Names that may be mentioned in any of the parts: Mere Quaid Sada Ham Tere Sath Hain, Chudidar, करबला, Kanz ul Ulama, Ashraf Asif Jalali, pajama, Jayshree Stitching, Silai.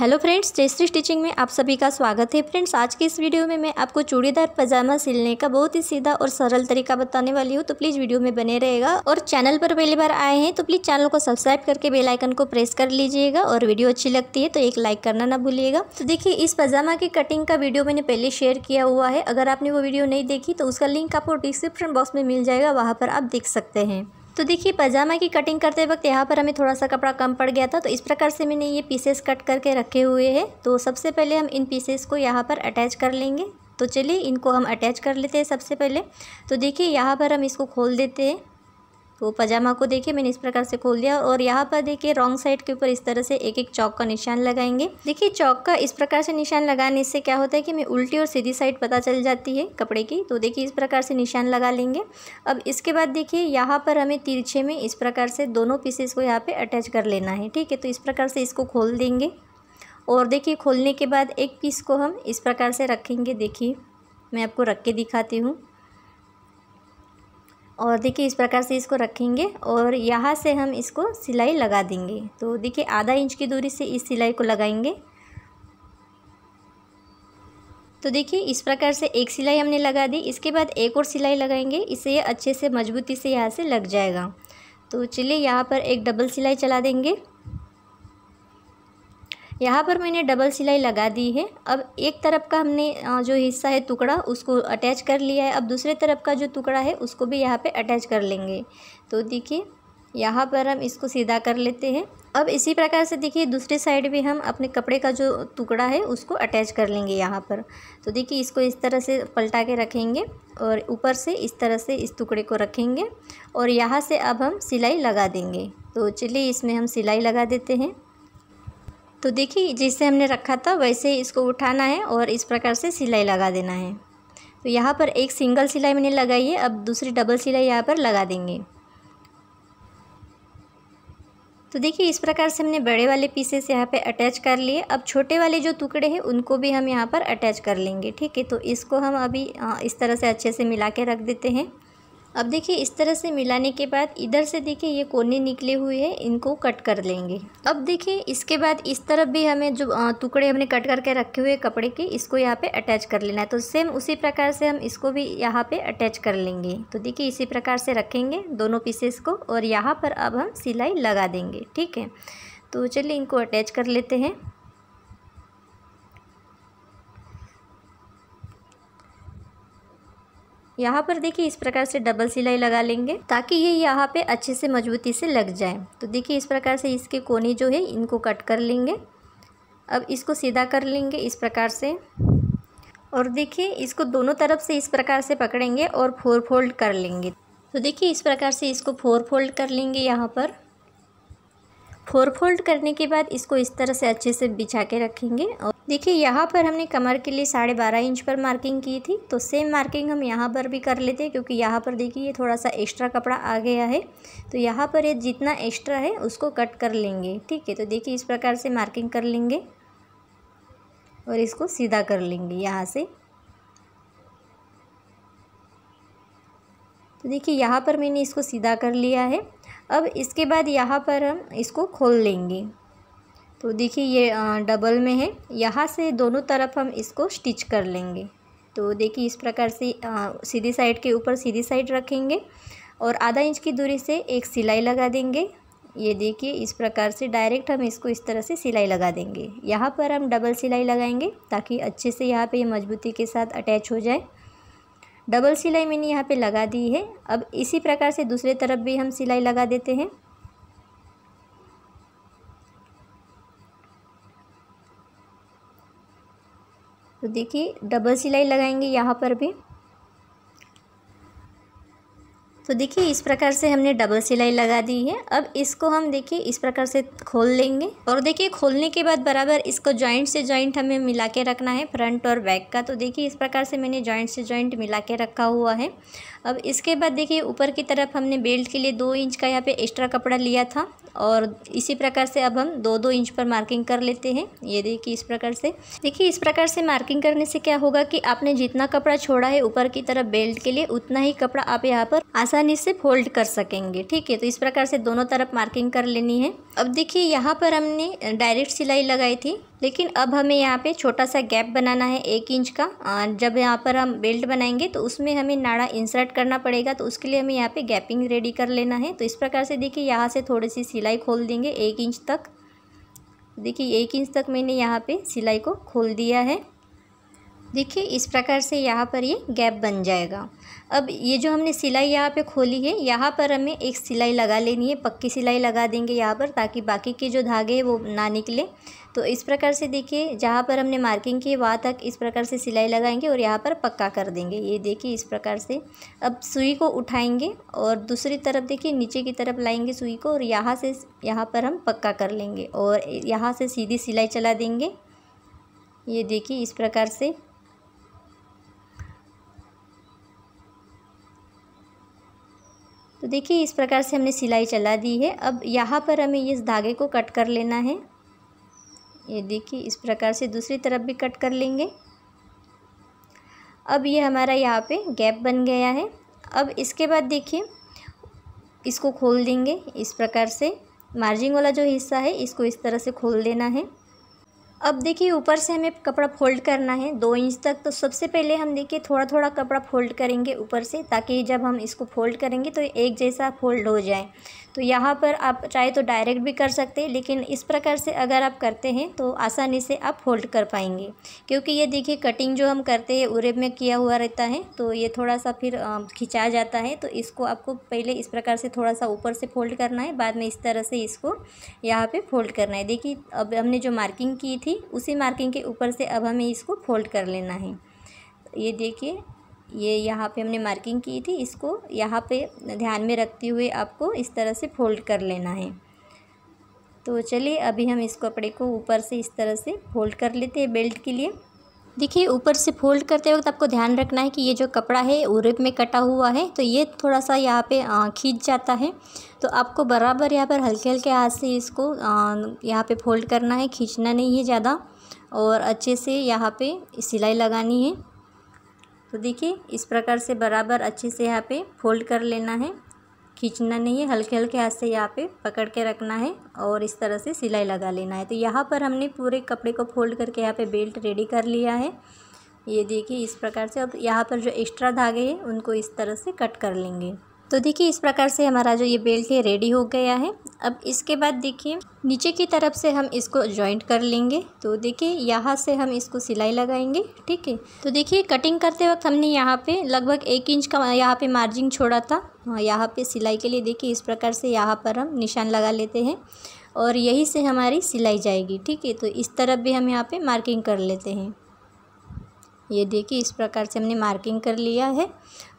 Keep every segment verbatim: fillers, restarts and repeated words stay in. Hello friends, Jayashree stitching में आप सभी का स्वागत है। फ्रेंड्स, आज की इस वीडियो में मैं आपको चूड़ीदार पजामा सिलने का बहुत ही सीधा और सरल तरीका बताने वाली हूँ, तो प्लीज़ वीडियो में बने रहेगा। और चैनल पर पहली बार आए हैं तो प्लीज़ चैनल को सब्सक्राइब करके बेल आइकन को प्रेस कर लीजिएगा, और वीडियो अच्छी लगती है तो एक लाइक करना ना भूलिएगा। तो देखिए, इस पजामा की कटिंग का वीडियो मैंने पहले शेयर किया हुआ है, अगर आपने वो वीडियो नहीं देखी तो उसका लिंक आपको डिस्क्रिप्शन बॉक्स में मिल जाएगा, वहाँ पर आप देख सकते हैं। तो देखिए, पजामा की कटिंग करते वक्त यहाँ पर हमें थोड़ा सा कपड़ा कम पड़ गया था, तो इस प्रकार से मैंने ये पीसेस कट करके रखे हुए हैं। तो सबसे पहले हम इन पीसेस को यहाँ पर अटैच कर लेंगे। तो चलिए इनको हम अटैच कर लेते हैं सबसे पहले। तो देखिए, यहाँ पर हम इसको खोल देते हैं। तो पजामा को देखिए मैंने इस प्रकार से खोल दिया, और यहाँ पर देखिए रॉन्ग साइड के ऊपर इस तरह से एक एक चौक का निशान लगाएंगे। देखिए, चौक का इस प्रकार से निशान लगाने से क्या होता है कि हमें उल्टी और सीधी साइड पता चल जाती है कपड़े की। तो देखिए, इस प्रकार से निशान लगा लेंगे। अब इसके बाद देखिए, यहाँ पर हमें तिरछे में इस प्रकार से दोनों पीसेस को यहाँ पर अटैच कर लेना है। ठीक है, तो इस प्रकार से इसको खोल देंगे, और देखिए खोलने के बाद एक पीस को हम इस प्रकार से रखेंगे। देखिए, मैं आपको रख के दिखाती हूँ। और देखिए, इस प्रकार से इसको रखेंगे और यहाँ से हम इसको सिलाई लगा देंगे। तो देखिए, आधा इंच की दूरी से इस सिलाई को लगाएंगे। तो देखिए, इस प्रकार से एक सिलाई हमने लगा दी। इसके बाद एक और सिलाई लगाएंगे, इससे ये अच्छे से मजबूती से यहाँ से लग जाएगा। तो चलिए, यहाँ पर एक डबल सिलाई चला देंगे। यहाँ पर मैंने डबल सिलाई लगा दी है। अब एक तरफ का हमने जो हिस्सा है टुकड़ा उसको अटैच कर लिया है। अब दूसरे तरफ का जो टुकड़ा है उसको भी यहाँ पे अटैच कर लेंगे। तो देखिए, यहाँ पर हम इसको सीधा कर लेते हैं। अब इसी प्रकार से देखिए दूसरे साइड भी हम अपने कपड़े का जो टुकड़ा है उसको अटैच कर लेंगे यहाँ पर। तो देखिए, इसको इस तरह से पलटा के रखेंगे और ऊपर से इस तरह से इस टुकड़े को रखेंगे, और यहाँ से अब हम सिलाई लगा देंगे। तो चलिए, इसमें हम सिलाई लगा देते हैं। तो देखिए, जैसे हमने रखा था वैसे इसको उठाना है और इस प्रकार से सिलाई लगा देना है। तो यहाँ पर एक सिंगल सिलाई मैंने लगाई है, अब दूसरी डबल सिलाई यहाँ पर लगा देंगे। तो देखिए, इस प्रकार से हमने बड़े वाले पीसेस यहाँ पे अटैच कर लिए। अब छोटे वाले जो टुकड़े हैं उनको भी हम यहाँ पर अटैच कर लेंगे। ठीक है, तो इसको हम अभी इस तरह से अच्छे से मिला के रख देते हैं। अब देखिए, इस तरह से मिलाने के बाद इधर से देखिए ये कोने निकले हुए हैं, इनको कट कर लेंगे। अब देखिए, इसके बाद इस तरफ भी हमें जो टुकड़े हमने कट करके रखे हुए कपड़े के, इसको यहाँ पे अटैच कर लेना है। तो सेम उसी प्रकार से हम इसको भी यहाँ पे अटैच कर लेंगे। तो देखिए, इसी प्रकार से रखेंगे दोनों पीसेस को, और यहाँ पर अब हम सिलाई लगा देंगे। ठीक है, तो चलिए इनको अटैच कर लेते हैं। यहाँ पर देखिए इस प्रकार से डबल सिलाई लगा लेंगे, ताकि ये यहाँ पे अच्छे से मजबूती से लग जाए। तो देखिए, इस प्रकार से इसके कोने जो है इनको कट कर लेंगे। अब इसको सीधा कर लेंगे इस प्रकार से, और देखिए इसको दोनों तरफ से इस प्रकार से पकड़ेंगे और फोर फोल्ड कर लेंगे। तो देखिए, इस प्रकार से इसको फोर फोल्ड कर लेंगे। यहाँ पर फोर फोल्ड करने के बाद इसको इस तरह से अच्छे से बिछा के रखेंगे। और देखिए, यहाँ पर हमने कमर के लिए साढ़े बारह इंच पर मार्किंग की थी, तो सेम मार्किंग हम यहाँ पर भी कर लेते हैं, क्योंकि यहाँ पर देखिए ये थोड़ा सा एक्स्ट्रा कपड़ा आ गया है। तो यहाँ पर ये जितना एक्स्ट्रा है उसको कट कर लेंगे। ठीक है, तो देखिए इस प्रकार से मार्किंग कर लेंगे और इसको सीधा कर लेंगे यहाँ से। तो देखिए, यहाँ पर मैंने इसको सीधा कर लिया है। अब इसके बाद यहाँ पर हम इसको खोल लेंगे। तो देखिए, ये डबल में है, यहाँ से दोनों तरफ हम इसको स्टिच कर लेंगे। तो देखिए, इस प्रकार से सीधी साइड के ऊपर सीधी साइड रखेंगे, और आधा इंच की दूरी से एक सिलाई लगा देंगे। ये देखिए, इस प्रकार से डायरेक्ट हम इसको इस तरह से सिलाई लगा देंगे। यहाँ पर हम डबल सिलाई लगाएंगे, ताकि अच्छे से यहाँ पे ये मजबूती के साथ अटैच हो जाए। डबल सिलाई मैंने यहाँ पे लगा दी है। अब इसी प्रकार से दूसरे तरफ भी हम सिलाई लगा देते हैं। तो देखिए, डबल सिलाई लगाएंगे यहाँ पर भी। तो देखिए, इस प्रकार से हमने डबल सिलाई लगा दी है। अब इसको हम देखिए इस प्रकार से खोल लेंगे, और देखिए खोलने के बाद बराबर इसको जॉइंट से जॉइंट हमें मिला के रखना है, फ्रंट और बैक का। तो देखिए, इस प्रकार से मैंने जॉइंट से जॉइंट मिला के रखा हुआ है। अब इसके बाद देखिए ऊपर की तरफ हमने बेल्ट के लिए दो इंच का यहाँ पे एक्स्ट्रा कपड़ा लिया था, और इसी प्रकार से अब हम दो दो इंच पर मार्किंग कर लेते हैं। ये देखिए, इस प्रकार से देखिए इस प्रकार से मार्किंग करने से क्या होगा कि आपने जितना कपड़ा छोड़ा है ऊपर की तरफ बेल्ट के लिए, उतना ही कपड़ा आप यहाँ पर आसान आसानी से फोल्ड कर सकेंगे। ठीक है, तो इस प्रकार से दोनों तरफ मार्किंग कर लेनी है। अब देखिए यहाँ पर हमने डायरेक्ट सिलाई लगाई थी, लेकिन अब हमें यहाँ पे छोटा सा गैप बनाना है एक इंच का। जब यहाँ पर हम बेल्ट बनाएंगे तो उसमें हमें नाड़ा इंसर्ट करना पड़ेगा, तो उसके लिए हमें यहाँ पे गैपिंग रेडी कर लेना है। तो इस प्रकार से देखिए यहाँ से थोड़ी सी सिलाई खोल देंगे एक इंच तक। देखिए एक इंच तक मैंने यहाँ पे सिलाई को खोल दिया है। देखिए इस प्रकार से यहाँ पर ये गैप बन जाएगा। अब ये जो हमने सिलाई यहाँ पे खोली है, यहाँ पर हमें एक सिलाई लगा लेनी है, पक्की सिलाई लगा देंगे यहाँ पर, ताकि बाकी के जो धागे हैं वो ना निकले। तो इस प्रकार से देखिए जहाँ पर हमने मार्किंग की वहाँ तक इस प्रकार से सिलाई लगाएंगे और यहाँ पर पक्का कर देंगे। ये देखिए इस प्रकार से। अब सुई को उठाएंगे और दूसरी तरफ देखिए नीचे की तरफ लाएंगे सुई को, और यहाँ से यहाँ पर हम पक्का कर लेंगे और यहाँ से सीधी सिलाई चला देंगे। ये देखिए इस प्रकार से। तो देखिए इस प्रकार से हमने सिलाई चला दी है। अब यहाँ पर हमें इस धागे को कट कर लेना है। ये देखिए इस प्रकार से दूसरी तरफ भी कट कर लेंगे। अब ये हमारा यहाँ पे गैप बन गया है। अब इसके बाद देखिए इसको खोल देंगे इस प्रकार से। मार्जिन वाला जो हिस्सा है इसको इस तरह से खोल देना है। अब देखिए ऊपर से हमें कपड़ा फोल्ड करना है दो इंच तक। तो सबसे पहले हम देखिए थोड़ा थोड़ा कपड़ा फोल्ड करेंगे ऊपर से, ताकि जब हम इसको फोल्ड करेंगे तो एक जैसा फोल्ड हो जाए। तो यहाँ पर आप चाहे तो डायरेक्ट भी कर सकते हैं, लेकिन इस प्रकार से अगर आप करते हैं तो आसानी से आप फोल्ड कर पाएंगे, क्योंकि ये देखिए कटिंग जो हम करते हैं उरेब में किया हुआ रहता है, तो ये थोड़ा सा फिर खिंचा जाता है। तो इसको आपको पहले इस प्रकार से थोड़ा सा ऊपर से फोल्ड करना है, बाद में इस तरह से इसको यहाँ पर फोल्ड करना है। देखिए अब हमने जो मार्किंग की थी उसी मार्किंग के ऊपर से अब हमें इसको फोल्ड कर लेना है। ये देखिए ये यहाँ पे हमने मार्किंग की थी, इसको यहाँ पे ध्यान में रखते हुए आपको इस तरह से फोल्ड कर लेना है। तो चलिए अभी हम इस कपड़े को ऊपर से इस तरह से फोल्ड कर लेते हैं बेल्ट के लिए। देखिए ऊपर से फोल्ड करते वक्त आपको ध्यान रखना है कि ये जो कपड़ा है उरेब में कटा हुआ है, तो ये थोड़ा सा यहाँ पे खींच जाता है। तो आपको बराबर यहाँ पर हल्के हल्के हाथ से इसको यहाँ पे फोल्ड करना है, खींचना नहीं है ज़्यादा, और अच्छे से यहाँ पे सिलाई लगानी है। तो देखिए इस प्रकार से बराबर अच्छे से यहाँ पे फोल्ड कर लेना है, खींचना नहीं है, हल्के हल्के हाथ से यहाँ पे पकड़ के रखना है और इस तरह से सिलाई लगा लेना है। तो यहाँ पर हमने पूरे कपड़े को फोल्ड करके यहाँ पे बेल्ट रेडी कर लिया है। ये देखिए इस प्रकार से। अब यहाँ पर जो एक्स्ट्रा धागे हैं उनको इस तरह से कट कर लेंगे। तो देखिए इस प्रकार से हमारा जो ये बेल्ट है रेडी हो गया है। अब इसके बाद देखिए नीचे की तरफ से हम इसको जॉइंट कर लेंगे। तो देखिए यहाँ से हम इसको सिलाई लगाएंगे। ठीक है, तो देखिए कटिंग करते वक्त हमने यहाँ पे लगभग एक इंच का यहाँ पे मार्जिन छोड़ा था यहाँ पे सिलाई के लिए। देखिए इस प्रकार से यहाँ पर हम निशान लगा लेते हैं और यहीं से हमारी सिलाई जाएगी। ठीक है, तो इस तरफ भी हम यहाँ पर मार्किंग कर लेते हैं। ये देखिए इस प्रकार से हमने मार्किंग कर लिया है।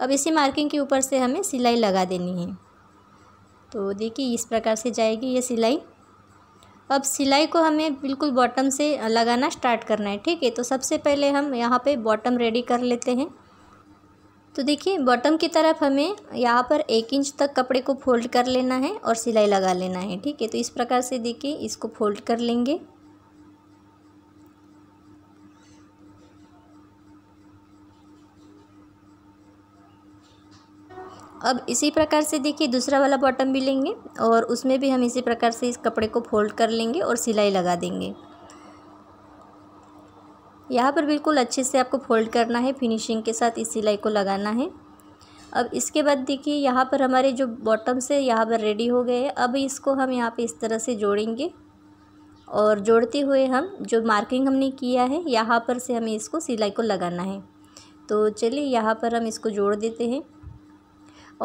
अब इसी मार्किंग के ऊपर से हमें सिलाई लगा देनी है। तो देखिए इस प्रकार से जाएगी ये सिलाई। अब सिलाई को हमें बिल्कुल बॉटम से लगाना स्टार्ट करना है। ठीक है, तो सबसे पहले हम यहाँ पे बॉटम रेडी कर लेते हैं। तो देखिए बॉटम की तरफ हमें यहाँ पर एक इंच तक कपड़े को फोल्ड कर लेना है और सिलाई लगा लेना है। ठीक है, तो इस प्रकार से देखिए इसको फोल्ड कर लेंगे। अब इसी प्रकार से देखिए दूसरा वाला बॉटम भी लेंगे और उसमें भी हम इसी प्रकार से इस कपड़े को फोल्ड कर लेंगे और सिलाई लगा देंगे। यहाँ पर बिल्कुल अच्छे से आपको फोल्ड करना है, फिनिशिंग के साथ इस सिलाई को लगाना है। अब इसके बाद देखिए यहाँ पर हमारे जो बॉटम से यहाँ पर रेडी हो गए हैं। अब इसको हम यहाँ पे इस तरह से जोड़ेंगे और जोड़ते हुए हम जो मार्किंग हमने किया है यहाँ पर से हमें इसको सिलाई को लगाना है। तो चलिए यहाँ पर हम इसको जोड़ देते हैं।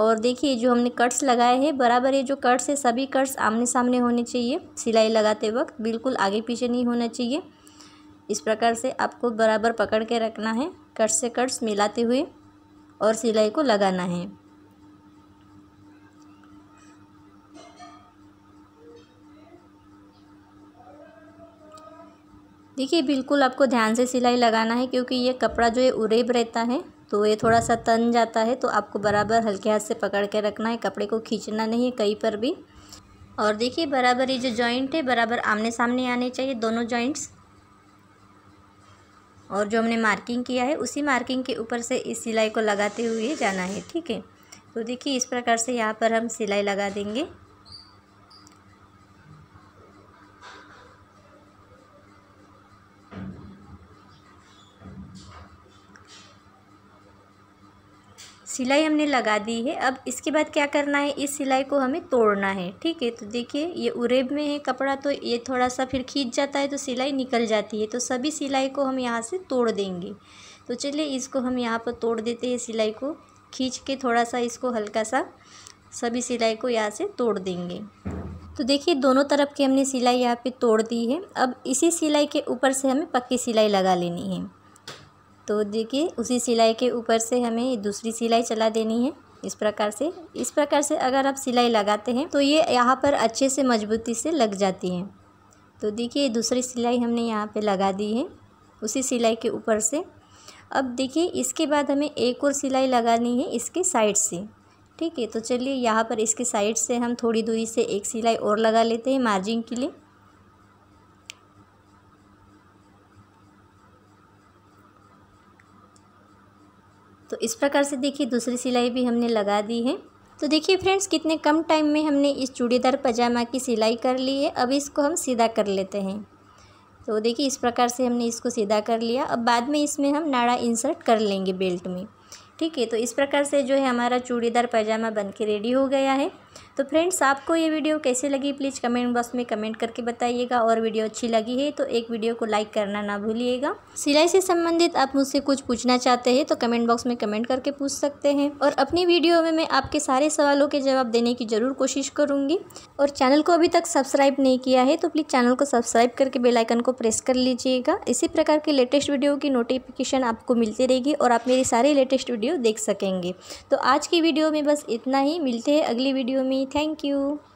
और देखिए जो हमने कट्स लगाए हैं बराबर, ये जो कट्स है सभी कट्स आमने सामने होने चाहिए। सिलाई लगाते वक्त बिल्कुल आगे पीछे नहीं होना चाहिए। इस प्रकार से आपको बराबर पकड़ के रखना है, कट्स से कट्स मिलाते हुए और सिलाई को लगाना है। देखिए बिल्कुल आपको ध्यान से सिलाई लगाना है, क्योंकि ये कपड़ा जो है उरेब रहता है, तो ये थोड़ा सा तन जाता है। तो आपको बराबर हल्के हाथ से पकड़ के रखना है, कपड़े को खींचना नहीं है कहीं पर भी। और देखिए बराबर ये जो जॉइंट है बराबर आमने सामने आने चाहिए दोनों जॉइंट्स। और जो हमने मार्किंग किया है उसी मार्किंग के ऊपर से इस सिलाई को लगाते हुए जाना है। ठीक है, तो देखिए इस प्रकार से यहाँ पर हम सिलाई लगा देंगे। सिलाई हमने लगा दी है। अब इसके बाद क्या करना है, इस सिलाई को हमें तोड़ना है। ठीक है, तो देखिए ये उरेब में है कपड़ा, तो ये थोड़ा सा फिर खींच जाता है तो सिलाई निकल जाती है। तो सभी सिलाई को हम यहाँ से तोड़ देंगे। तो चलिए इसको हम यहाँ पर तोड़ देते हैं। सिलाई को खींच के थोड़ा सा इसको हल्का सा सभी सिलाई को यहाँ से तोड़ देंगे। तो देखिए दोनों तरफ की हमने सिलाई यहाँ पर तोड़ दी है। अब इसी सिलाई के ऊपर से हमें पक्की सिलाई लगा लेनी है। तो देखिए उसी सिलाई के ऊपर से हमें दूसरी सिलाई चला देनी है। इस प्रकार से इस प्रकार से अगर आप सिलाई लगाते हैं तो ये यहाँ पर अच्छे से मजबूती से लग जाती है। तो देखिए दूसरी सिलाई हमने यहाँ पे लगा दी है उसी सिलाई के ऊपर से। अब देखिए इसके बाद हमें एक और सिलाई लगानी है इसके साइड से। ठीक है, तो चलिए यहाँ पर इसके साइड से हम थोड़ी दूरी से एक सिलाई और लगा लेते हैं मार्जिन के लिए। तो इस प्रकार से देखिए दूसरी सिलाई भी हमने लगा दी है। तो देखिए फ्रेंड्स कितने कम टाइम में हमने इस चूड़ीदार पजामा की सिलाई कर ली है। अब इसको हम सीधा कर लेते हैं। तो देखिए इस प्रकार से हमने इसको सीधा कर लिया। अब बाद में इसमें हम नाड़ा इंसर्ट कर लेंगे बेल्ट में। ठीक है, तो इस प्रकार से जो है हमारा चूड़ीदार पजामा बनके रेडी हो गया है। तो फ्रेंड्स आपको ये वीडियो कैसे लगी प्लीज़ कमेंट बॉक्स में कमेंट करके बताइएगा। और वीडियो अच्छी लगी है तो एक वीडियो को लाइक करना ना भूलिएगा। सिलाई से संबंधित आप मुझसे कुछ पूछना चाहते हैं तो कमेंट बॉक्स में कमेंट करके पूछ सकते हैं। और अपनी वीडियो में मैं आपके सारे सवालों के जवाब देने की ज़रूर कोशिश करूँगी। और चैनल को अभी तक सब्सक्राइब नहीं किया है तो प्लीज़ चैनल को सब्सक्राइब करके बेल आइकन को प्रेस कर लीजिएगा। इसी प्रकार के लेटेस्ट वीडियो की नोटिफिकेशन आपको मिलती रहेगी और आप मेरी सारी लेटेस्ट वीडियो देख सकेंगे। तो आज की वीडियो में बस इतना ही। मिलते हैं अगली वीडियो में। Thank you.